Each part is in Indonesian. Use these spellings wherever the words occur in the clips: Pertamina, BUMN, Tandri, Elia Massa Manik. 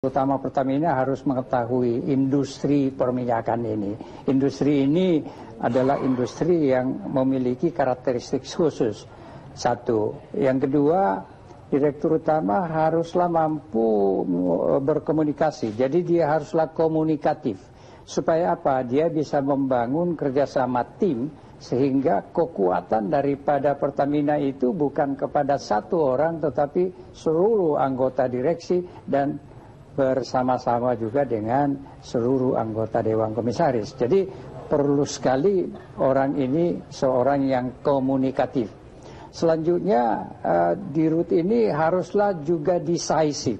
Terutama Pertamina harus mengetahui industri perminyakan ini. Industri ini adalah industri yang memiliki karakteristik khusus. Satu. Yang kedua, direktur utama haruslah mampu berkomunikasi. Jadi dia haruslah komunikatif. Supaya apa? Dia bisa membangun kerjasama tim sehingga kekuatan daripada Pertamina itu bukan kepada satu orang tetapi seluruh anggota direksi dan bersama-sama juga dengan seluruh anggota Dewan Komisaris. Jadi perlu sekali orang ini seorang yang komunikatif. Selanjutnya dirut ini haruslah juga decisif.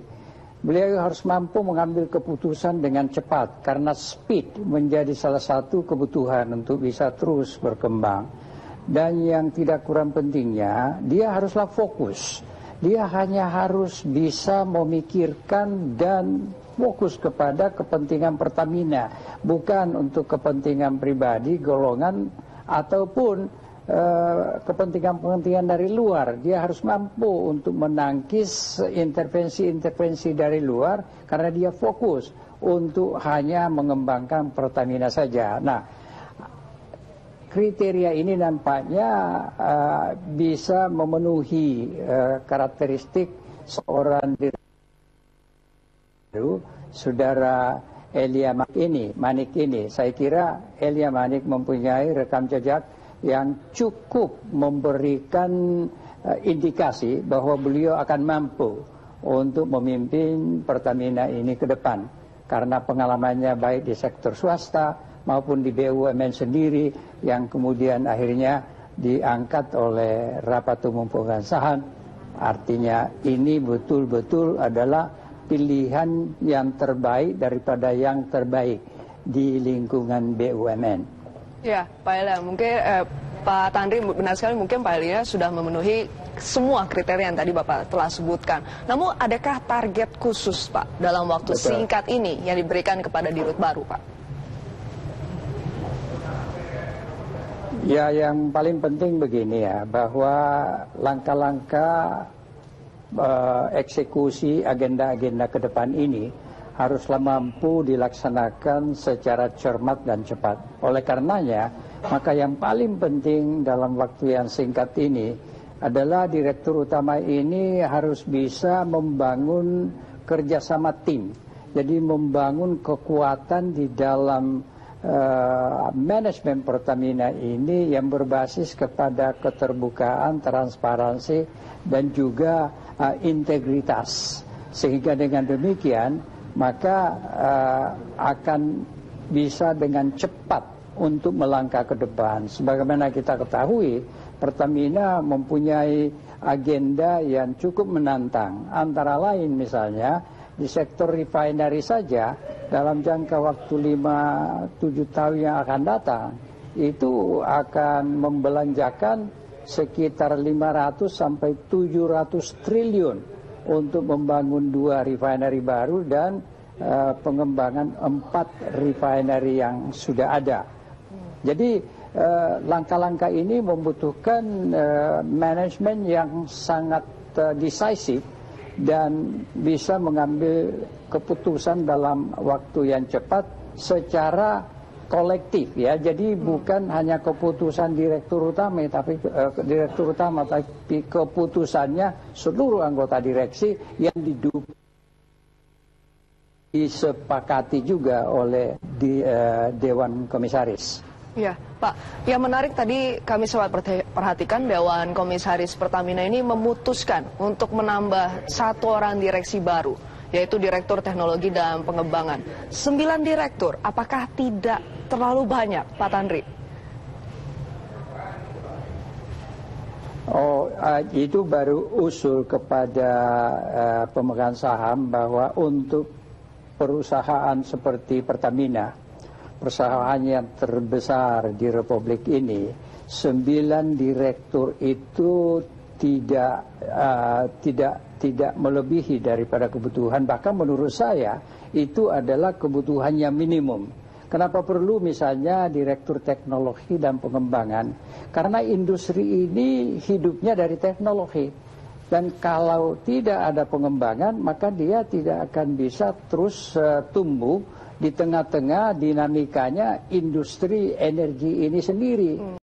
Beliau harus mampu mengambil keputusan dengan cepat karena speed menjadi salah satu kebutuhan untuk bisa terus berkembang. Dan yang tidak kurang pentingnya, dia haruslah fokus. Dia hanya harus bisa memikirkan dan fokus kepada kepentingan Pertamina, bukan untuk kepentingan pribadi, golongan, ataupun kepentingan-kepentingan dari luar. Dia harus mampu untuk menangkis intervensi-intervensi dari luar karena dia fokus untuk hanya mengembangkan Pertamina saja. Nah, kriteria ini nampaknya bisa memenuhi karakteristik seorang direktur saudara Elia Manik ini. Saya kira Elia Manik mempunyai rekam jejak yang cukup memberikan indikasi bahwa beliau akan mampu untuk memimpin Pertamina ini ke depan. Karena pengalamannya baik di sektor swasta maupun di BUMN sendiri yang kemudian akhirnya diangkat oleh rapat umum pengusahaan, artinya ini betul-betul adalah pilihan yang terbaik daripada yang terbaik di lingkungan BUMN. Ya, Pak Elia, mungkin Pak Tandri benar sekali, mungkin Pak Elia sudah memenuhi semua kriteria yang tadi Bapak telah sebutkan. Namun adakah target khusus, Pak, dalam waktu singkat ini yang diberikan kepada dirut baru, Pak? Ya, yang paling penting begini ya, bahwa langkah-langkah eksekusi agenda-agenda ke depan ini haruslah mampu dilaksanakan secara cermat dan cepat. Oleh karenanya, maka yang paling penting dalam waktu yang singkat ini adalah direktur utama ini harus bisa membangun kerjasama tim. Jadi membangun kekuatan di dalam manajemen Pertamina ini yang berbasis kepada keterbukaan, transparansi, dan juga integritas. Sehingga dengan demikian, maka akan bisa dengan cepat untuk melangkah ke depan. Sebagaimana kita ketahui, Pertamina mempunyai agenda yang cukup menantang. Antara lain misalnya, di sektor refinery saja, dalam jangka waktu 5-7 tahun yang akan datang, itu akan membelanjakan sekitar 500 sampai 700 triliun untuk membangun 2 refinery baru dan pengembangan 4 refinery yang sudah ada. Jadi langkah-langkah ini membutuhkan manajemen yang sangat decisif dan bisa mengambil keputusan dalam waktu yang cepat secara kolektif ya. Jadi bukan hanya keputusan direktur utama tapi keputusannya seluruh anggota direksi yang disepakati juga oleh Dewan Komisaris. Ya, Pak. Yang menarik tadi kami sempat perhatikan Dewan Komisaris Pertamina ini memutuskan untuk menambah 1 orang direksi baru, yaitu Direktur Teknologi dan Pengembangan. 9 direktur, apakah tidak terlalu banyak, Pak Tandri? Oh, itu baru usul kepada pemegang saham bahwa untuk perusahaan seperti Pertamina, perusahaan yang terbesar di Republik ini, 9 direktur itu tidak melebihi daripada kebutuhan. Bahkan menurut saya itu adalah kebutuhan yang minimum. Kenapa perlu misalnya direktur teknologi dan pengembangan? Karena industri ini hidupnya dari teknologi. Dan kalau tidak ada pengembangan, maka dia tidak akan bisa terus tumbuh di tengah-tengah dinamikanya industri energi ini sendiri.